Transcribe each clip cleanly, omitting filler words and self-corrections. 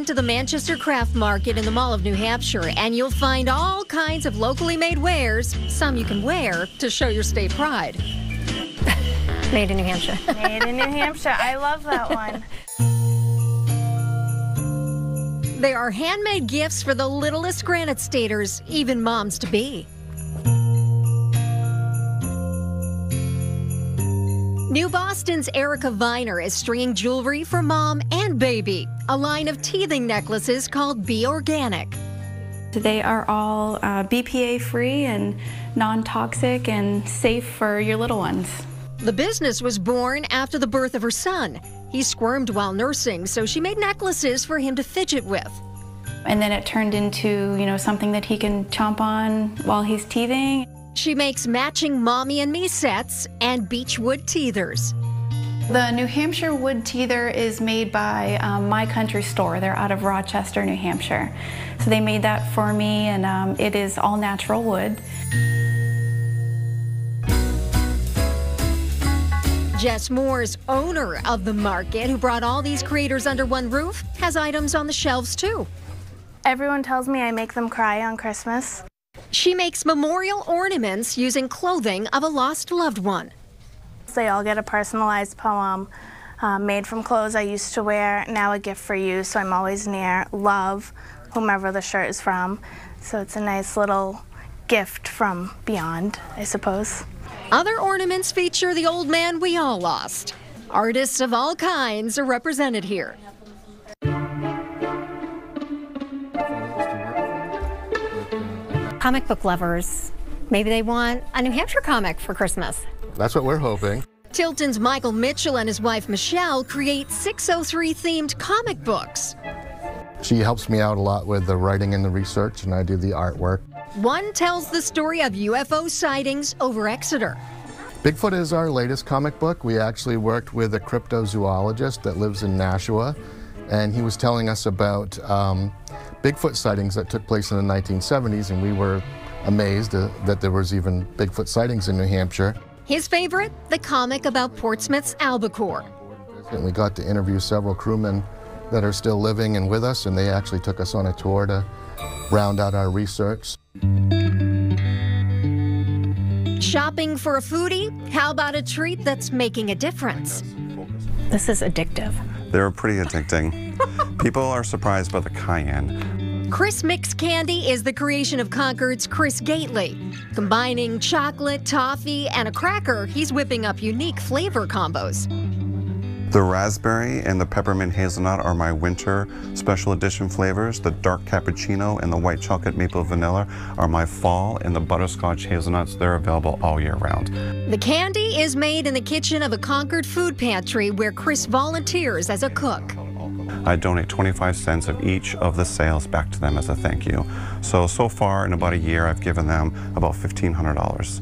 into the Manchester Craft Market in the Mall of New Hampshire, and you'll find all kinds of locally made wares, some you can wear to show your state pride. Made in New Hampshire. Made in New Hampshire. I love that one. There are handmade gifts for the littlest Granite Staters, even moms-to-be. New Boston's Erica Viner is stringing jewelry for mom and baby, a line of teething necklaces called Be Organic. They are all BPA-free and non-toxic and safe for your little ones. The business was born after the birth of her son. He squirmed while nursing, so she made necklaces for him to fidget with. And then it turned into, you know, something that he can chomp on while he's teething. She makes matching mommy and me sets and beech wood teethers. The New Hampshire wood teether is made by My Country Store. They're out of Rochester, New Hampshire. So they made that for me, and it is all natural wood. Jess Moore's owner of the market, who brought all these creators under one roof, has items on the shelves too. Everyone tells me I make them cry on Christmas. She makes memorial ornaments using clothing of a lost loved one. They all get a personalized poem made from clothes I used to wear, now a gift for you, so I'm always near. Love, whomever the shirt is from. So it's a nice little gift from beyond, I suppose. Other ornaments feature the old man we all lost. Artists of all kinds are represented here. Comic book lovers, maybe they want a New Hampshire comic for Christmas. That's what we're hoping. Tilton's Michael Mitchell and his wife Michelle create 603 themed comic books. She helps me out a lot with the writing and the research, and I do the artwork. One tells the story of UFO sightings over Exeter. Bigfoot is our latest comic book. We actually worked with a cryptozoologist that lives in Nashua, and he was telling us about Bigfoot sightings that took place in the 1970s, and we were amazed that there was even Bigfoot sightings in New Hampshire. His favorite, the comic about Portsmouth's albacore. And we got to interview several crewmen that are still living and with us, and they actually took us on a tour to round out our research. Shopping for a foodie? How about a treat that's making a difference? This is addictive. They're pretty addicting. People are surprised by the cayenne. Chris Mix Candy is the creation of Concord's Chris Gately. Combining chocolate, toffee, and a cracker, he's whipping up unique flavor combos. The raspberry and the peppermint hazelnut are my winter special edition flavors. The dark cappuccino and the white chocolate maple vanilla are my fall, and the butterscotch hazelnuts, they're available all year round. The candy is made in the kitchen of a Concord food pantry where Chris volunteers as a cook. I donate 25 cents of each of the sales back to them as a thank you. So far in about a year, I've given them about $1,500.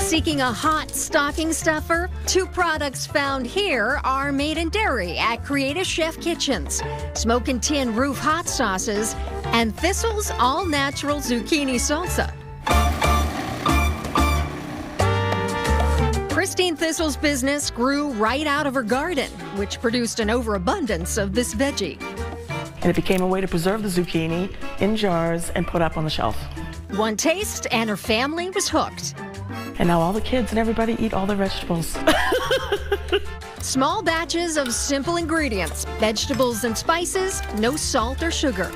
Seeking a hot stocking stuffer? Two products found here are made in dairy at Creative Chef Kitchens. Smokin' Tin Roof Hot Sauces and Thistle's All-Natural Zucchini Salsa. Christine Thistle's business grew right out of her garden, which produced an overabundance of this veggie. And it became a way to preserve the zucchini in jars and put up on the shelf. One taste and her family was hooked. And now all the kids and everybody eat all their vegetables. Small batches of simple ingredients, vegetables and spices, no salt or sugar.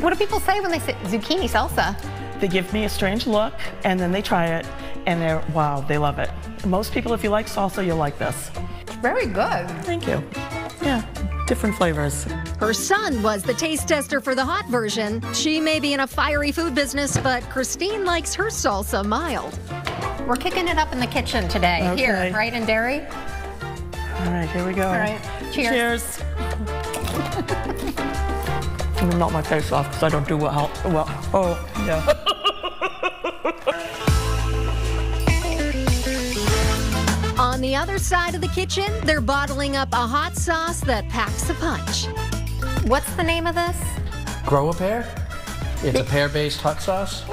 What do people say when they say zucchini salsa? They give me a strange look, and then they try it, and they're, wow, they love it. Most people, if you like salsa, you'll like this. Very good. Thank you. Yeah, different flavors. Her son was the taste tester for the hot version. She may be in a fiery food business, but Christine likes her salsa mild. We're kicking it up in the kitchen today, okay. Here, right in dairy. All right, here we go. All right, cheers. I'm gonna melt my face off because I don't do well. Oh, yeah. On the other side of the kitchen, they're bottling up a hot sauce that packs a punch. What's the name of this? Grow a Pear. It's a pear-based hot sauce.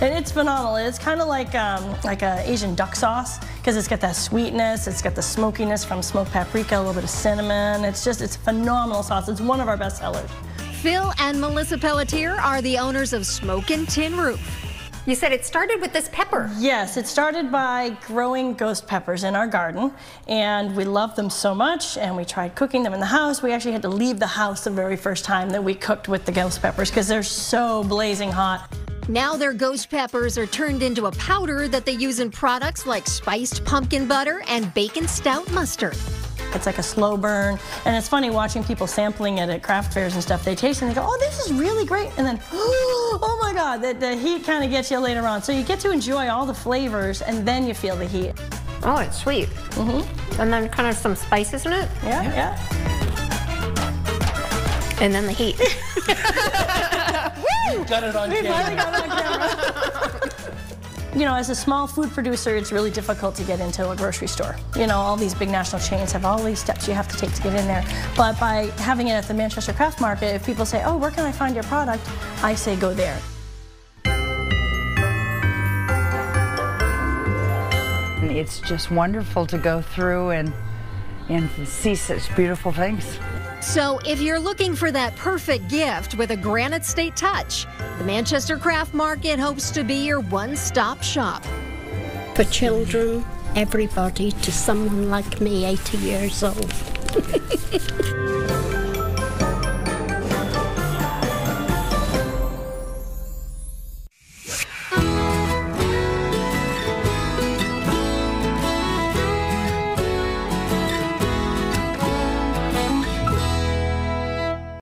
And it's phenomenal. It's kind of like an Asian duck sauce. because it's got that sweetness, it's got the smokiness from smoked paprika, a little bit of cinnamon. It's just, it's a phenomenal sauce. It's one of our best sellers. Phil and Melissa Pelletier are the owners of Smokin' Tin Roof. You said it started with this pepper. Yes, it started by growing ghost peppers in our garden, and we loved them so much, and we tried cooking them in the house. We actually had to leave the house the very first time that we cooked with the ghost peppers because they're so blazing hot. Now their ghost peppers are turned into a powder that they use in products like spiced pumpkin butter and bacon stout mustard. It's like a slow burn, and it's funny watching people sampling it at craft fairs and stuff. They taste it and they go, oh, this is really great, and then, oh my God, the heat kind of gets you later on. So you get to enjoy all the flavors, and then you feel the heat. Oh, it's sweet. Mm-hmm. And then kind of some spice, isn't it? Yeah. And then the heat. Woo! You've got it on camera. We've finally got it on camera. You know, as a small food producer, it's really difficult to get into a grocery store. You know, all these big national chains have all these steps you have to take to get in there. But by having it at the Manchester Craft Market, if people say, oh, where can I find your product? I say, go there. It's just wonderful to go through and see such beautiful things. So if you're looking for that perfect gift with a Granite State touch, the Manchester Craft Market hopes to be your one-stop shop. For children, everybody, to someone like me, 80 years old.